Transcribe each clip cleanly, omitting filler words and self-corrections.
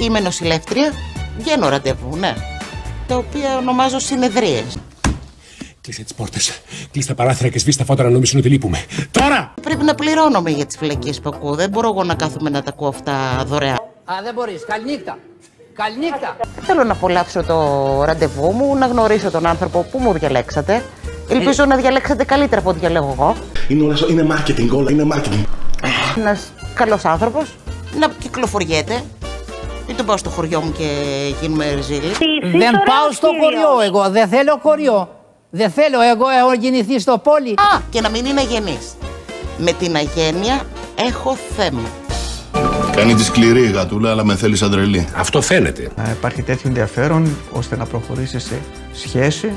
Είμαι νοσηλεύτρια, βγαίνω ραντεβού, ναι. Τα οποία ονομάζω συνεδρίες. Κλείσε τις πόρτες, κλείσε τα παράθυρα και σβήστε τα φώτα να νομίζουν ότι λείπουμε. Τώρα! Πρέπει να πληρώνομαι για τις φυλακίες που ακούω. Δεν μπορώ εγώ να κάθομαι να τα ακούω αυτά δωρεά. Α, δεν μπορείς. Καληνύχτα. Καληνύχτα. Θέλω να απολαύσω το ραντεβού μου, να γνωρίσω τον άνθρωπο που μου διαλέξατε. Ελπίζω να διαλέξετε καλύτερα από ό,τι διαλέγω εγώ. Είναι marketing όλα, είναι marketing. Ένας καλός άνθρωπος, να κυκλοφοριέται. Μην τον πάω στο χωριό μου και γίνουμε ρεζίλοι. Δεν πάω στο χωριό εγώ, δεν θέλω χωριό. Δεν θέλω εγώ, έχω γεννηθεί στο πόλι. Α, και να μην είναι αγενής. Με την αγένεια έχω θέμα. Κάνει τη σκληρή η γατούλα, αλλά με θέλει σαν τρελή. Αυτό φαίνεται. Να υπάρχει τέτοιο ενδιαφέρον ώστε να προχωρήσει σε σχέση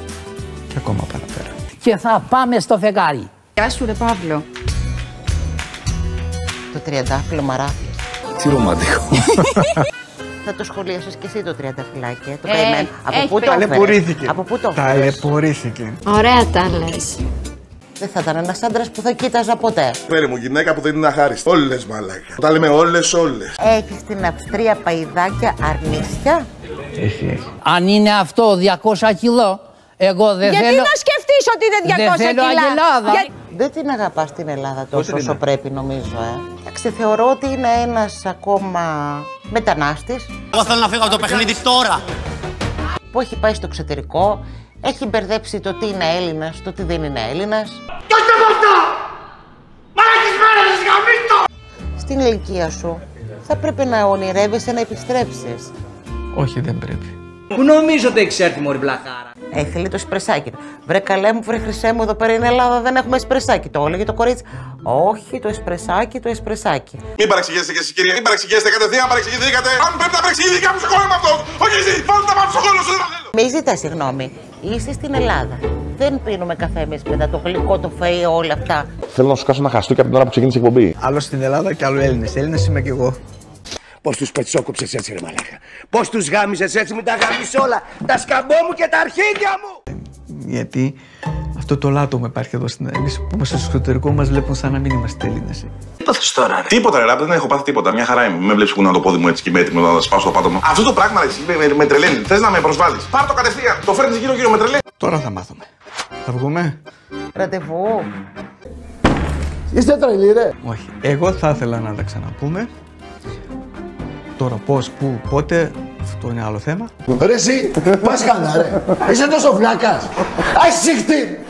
και ακόμα παραπέρα. Και θα πάμε στο φεγγάρι. Γεια σου, ρε Παύλο. Το τριαντάφυλλο μαράφι. Τι ρομαντικό. Θα το σχολίασες και εσύ το τριανταφυλάκι, το καημένο. Από πού το έφερες? Ταλαιπωρήθηκε. Ωραία τα λες. Δεν θα ήταν ένας άντρας που θα κοίταζα ποτέ. Φέρε μου γυναίκα που δεν είναι αχάριστη. Όλες μαλάκα. Τα λέμε όλες. Έχεις την Αυστρία παϊδάκια αρνίσια. Εσύ. Αν είναι αυτό 200 κιλό, εγώ δεν θέλω. Γιατί να σκεφτείς ότι είναι 200 κιλά. Δεν την αγαπάς την Ελλάδα τόσο όσο πρέπει, νομίζω, Εντάξει, θεωρώ ότι είναι ένας ακόμα μετανάστης. Εγώ θέλω να φύγω από το παιχνίδι τώρα. Που έχει πάει στο εξωτερικό, έχει μπερδέψει το τι είναι Έλληνας, το τι δεν είναι Έλληνας. Κι όχι από αυτό! Μαλακισμένος, γαμίστο! Στην ηλικία σου θα πρέπει να ονειρεύεσαι να επιστρέψεις. Όχι, δεν πρέπει. Που νομίζω ότι εξέρθει μωρή βλαχάρα. Θέλει το σπρεσάκι. Βρε καλέ μου, βρε χρυσέ μου, εδώ πέρα είναι Ελλάδα, δεν έχουμε σπρεσάκι. Το έλεγε το κορίτσι. Όχι, το εσπρεσάκι, το εσπρεσάκι. Μην παραξηγέστε και εσείς, κυρία, μην παραξηγέστε κατευθείαν, παραξηγηθήκατε. Αν πρέπει να παραξηγηθείτε, κάπου στο χώρο με αυτό. Όχι, εσύ, βάλτε τα μάτια στο χώρο σου, δεν θέλω. Μη ζητά συγγνώμη. Είσαι στην Ελλάδα. Δεν πίνουμε καφέ εμείς μετά, το γλυκό, το φαΐ, όλα αυτά. Θέλω να σου κάνω ένα χαστούκι από την ώρα που ξεκίνησε η εκπομπή. Άλλο στην Ελλάδα και άλλο Έλληνες. Έλληνες είμαι κι εγώ. Πώς τους πετσόκοψες έτσι, ρε μαλάκα. Πώς τους γάμισες έτσι, μην τα γάμισες όλα. Τα σκαμπό μου και τα αρχίδια μου. Γιατί αυτό το λάτωμα υπάρχει εδώ στην Ελλάδα. Που είμαστε στο εσωτερικό μας βλέπουν σαν να μην είμαστε Έλληνες. Τι πάθες τώρα, ρε. Τίποτα, ρε, δεν έχω πάθει τίποτα. Μια χαρά είμαι. Με βλέπεις που να το πόδι μου έτσι και με έτοιμο να σπάσω το πάτωμα. Αυτό το πράγμα με τρελαίνει. Θες να με προσβάλλεις. Πάρ' το κατευθείαν. Το φέρνεις γύρω-γύρω, με τρελαίνει. Τώρα θα μάθουμε. Θα βγούμε. Ραντεβού. Είστε τρελή, ρε. Όχι. Εγώ θα ήθελα να τα ξαναπούμε. Τώρα πώς, πού, πότε, αυτό είναι άλλο θέμα. Ρε εσύ, πας καλά ρε, είσαι τόσο βλάκας, ασύχτη!